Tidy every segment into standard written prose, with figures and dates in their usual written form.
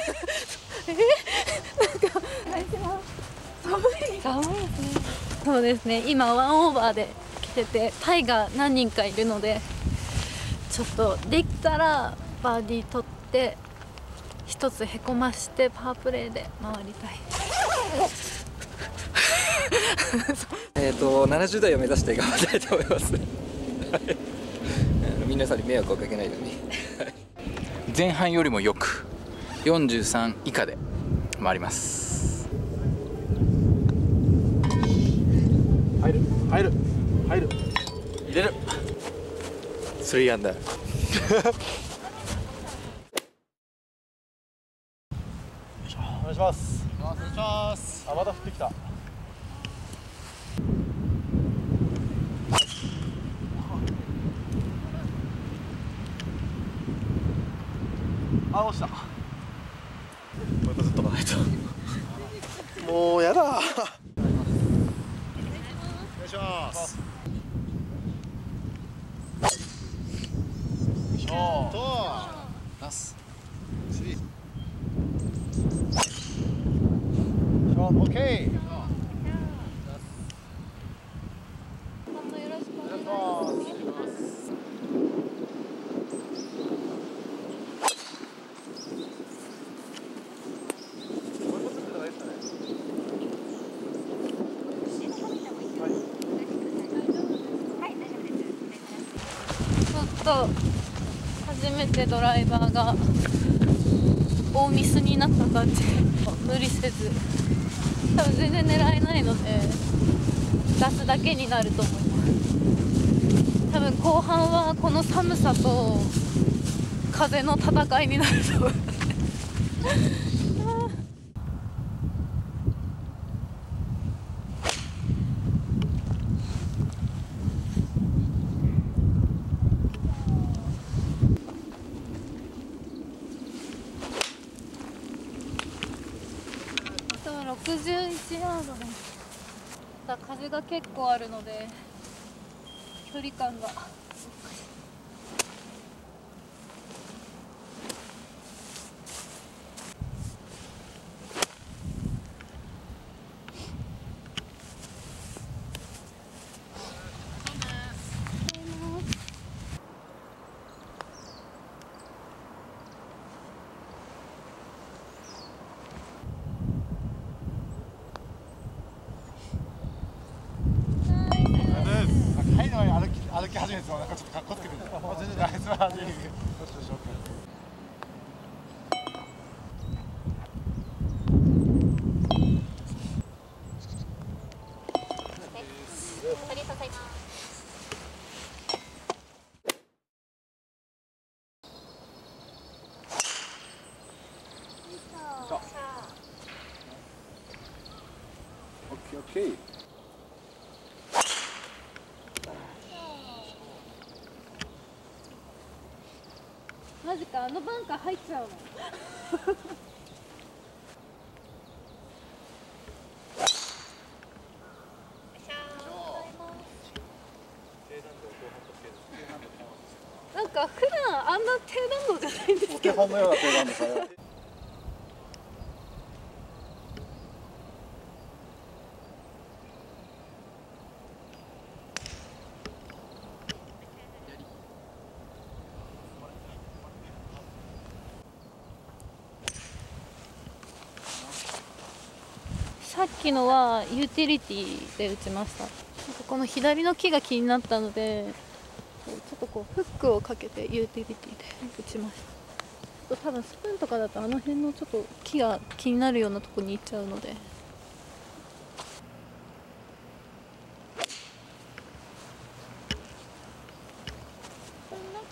寒いですね。そうですね、今ワンオーバーで来てて、タイが何人かいるので、ちょっとできたらバーディー取って一つへこましてパワープレーで回りたい。70代を目指して頑張りたいと思います。皆さんに迷惑をかけないように。前半よりもよく43以下で回ります。入る入る入る入れる。3アンダー。お願いします。お願いします。あ、また降ってきた。あ、落ちた。もう一個ずっと回った。もうやだ。お願いします。ナス。オッケー。初めてドライバーが大ミスになった感じ。無理せず、多分全然狙えないので出すだけになると思います。多分後半はこの寒さと風の戦いになると思います。61ヤードです。ただ風が結構あるので距離感が。歩き始めてもなんかちょっとカッコつけてるんだ。全然大丈夫。どうしようか。マジか、あのバンカー入っちゃうの。なんか普段あんな低難度じゃないんですけど。お手本のような低難度だよ。さっきのはユーティリティで打ちました。この左の木が気になったので、ちょっとこうフックをかけてユーティリティで打ちました。多分スプーンとかだとあの辺のちょっと木が気になるようなとこに行っちゃうので。なん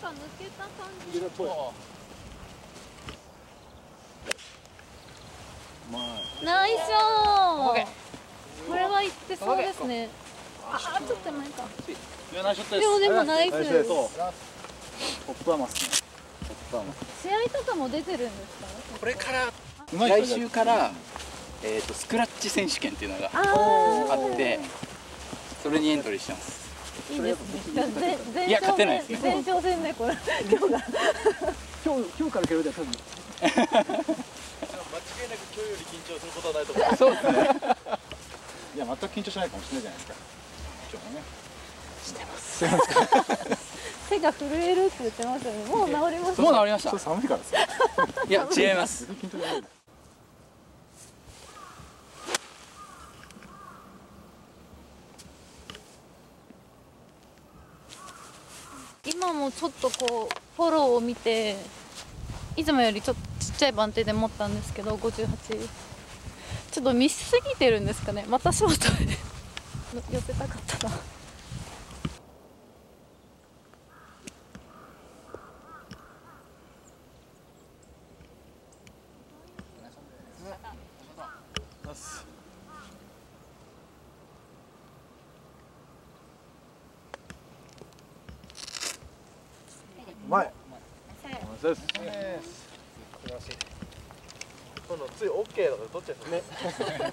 か抜けた感じ。ナイスオン。これは行ってそうですね。あ、ちょっと前か。でもナイスです。試合とかも出てるんですか？これから来週からスクラッチ選手権っていうのがあって、それにエントリーしてます。いいですね。いや勝てないですね。前哨戦ねこれ。今日から蹴るで多分。係なく今日より緊張することはないと思います。そうですね。いや全く緊張しないかもしれないじゃないですか。今日もね。してます。手が震えるって言ってますよね。もう治りました。もう治りました。寒いからです。いや違います。今もちょっとこうフォローを見ていつもよりちょっとちっちゃい番手で持ったんですけど58ちょっと見すぎてるんですかね。またショートで寄せたかったな。うまい。そうです。素晴らしい。今度ついオッケーとか取っちゃいそうですね。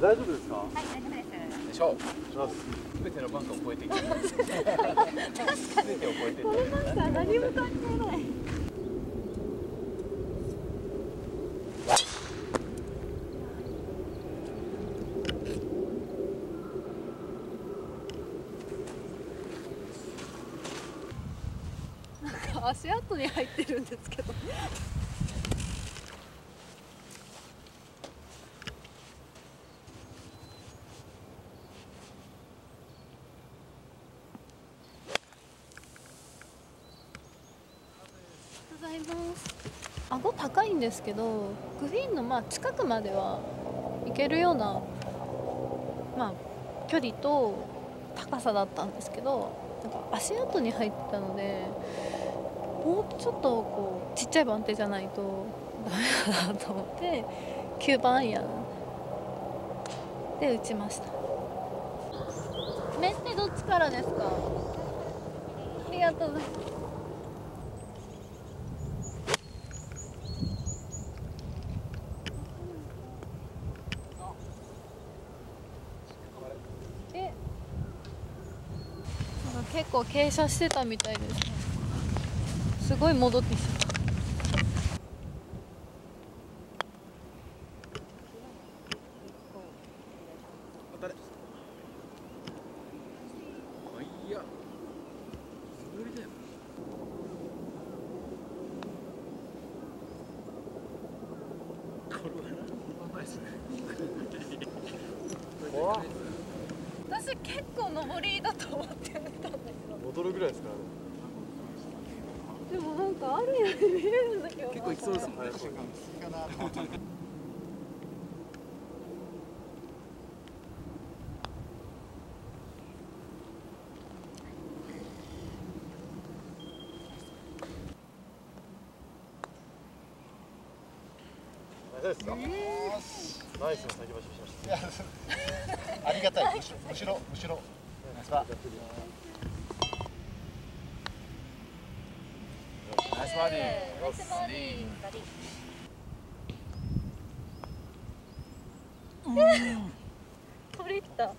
大丈夫ですか？はい、大丈夫です。でしょう。すべてのバンカーを越えていきます。すべてを越えていきます。何も感じない。なんか足跡に入ってるんですけど。顎高いんですけどグリーンのまあ近くまではいけるような、まあ、距離と高さだったんですけどなんか足跡に入ったのでもうちょっとこうちっちゃい番手じゃないとダメだなと思って9番アイアンで打ちました。面ってどっちからですか？ありがとうございます。結構傾斜してたみたいですね。すごい戻ってきた。私結構上りだと思ってたんだけど戻るぐらいですからね。でもなんかあるように見えるんだけど結構いきそうですもんね。ナイスの先場所しました。ありがたい。後ろ。ナイスバー。ナイスバーディー。ナイスバーディー。取りきった。あ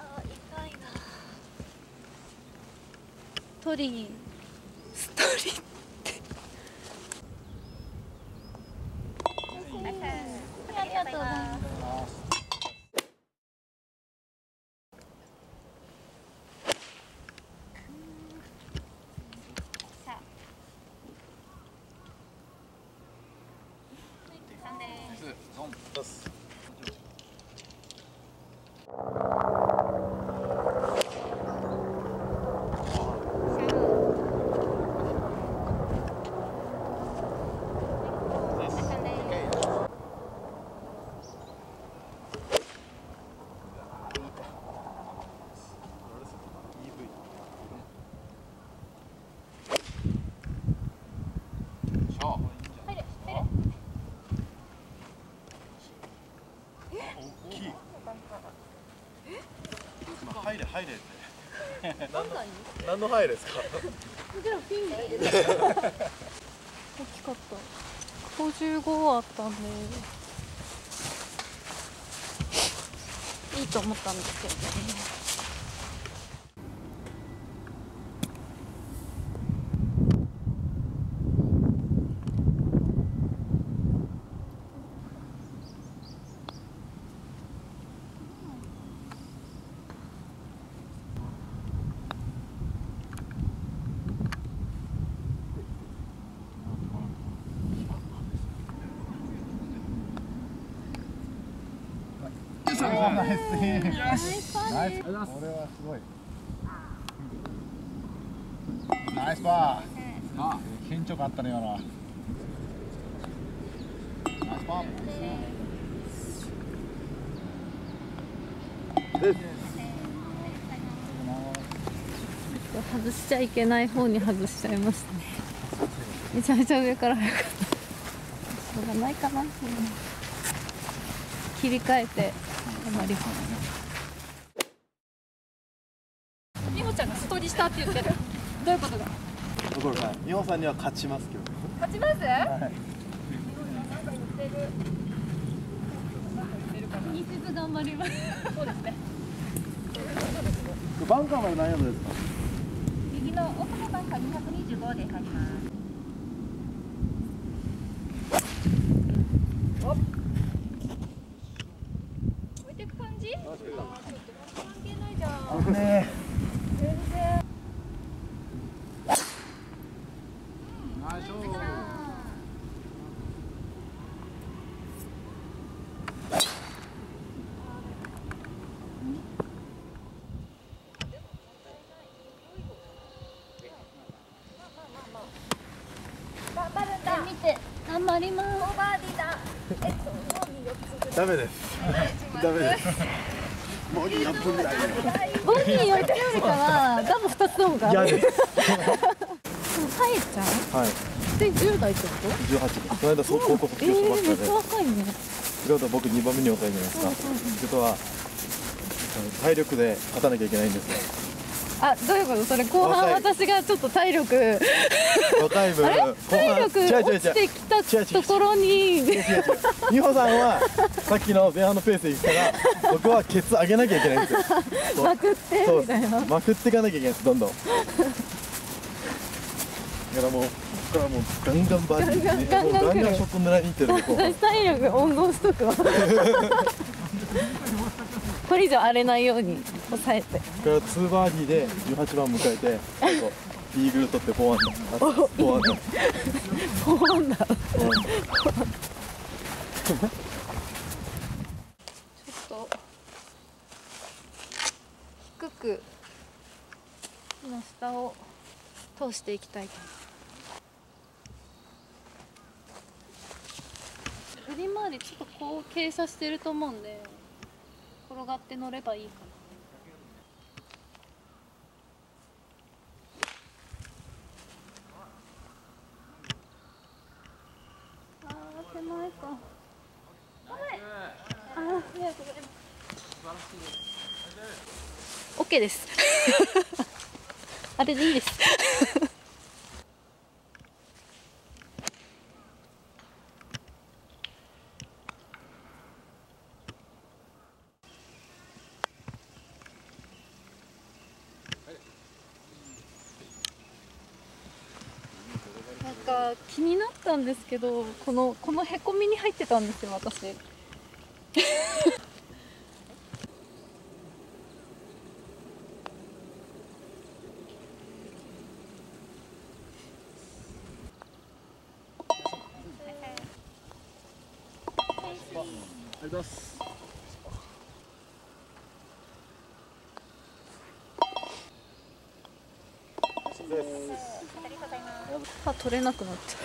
あ痛いな。取りストリート。何の範囲ですか？大きかった。55あったんでいいと思ったんですけどね。ナイスイン。ナイスパー。これはすごい。ナイスパー。あ、緊張感あったね今のは。ナイスパー。です。外しちゃいけない方に外しちゃいましたね。めちゃめちゃ上から早かった。しょうがないかな。切り替えて。美穂ちゃんがストーリーしたって言ってる。どういうことだ。美穂さんには勝ちますけど。勝ちます？日節頑張ります。そうですね。バンカーまで何ヤードですか？右の奥のバンカー225で入ります。頑張ります。オーバーディーだ。ダメです。ダメです。ボギー4分ぐらい。ボギー4分よりかはダブ2つの方が。嫌です。タエちゃん。はい。で10代ってこと？18。この間高校卒業しましたね。めっちゃ若いね。グラウド僕2番目に若いじゃないですか。ってことは体力で勝たなきゃいけないんですよ。あ、どういうことそれ。後半私がちょっと体力若い分体力落ちてきたところに美穂さんはさっきの前半のペースでいくから僕はケツ上げなきゃいけないんですよ。まくってみたいな。まくっていかなきゃいけないんですどんどん。だからもうここからもうガンガンバーディーガンガンショット狙いにいってる。私体力温存しとくわ。これ以上荒れないように抑えて。これは2バーディーで18番迎えてイーグル取って4アンダー。4アンダー。4アンダー。ちょっと低く木の下を通していきたいと思います。グリーン周りちょっとこう傾斜してると思うんで。転がって乗ればいいかな。オッケーです。あれでいいです。なんか気になったんですけど、このへこみに入ってたんですよ私。取れなくなっちゃう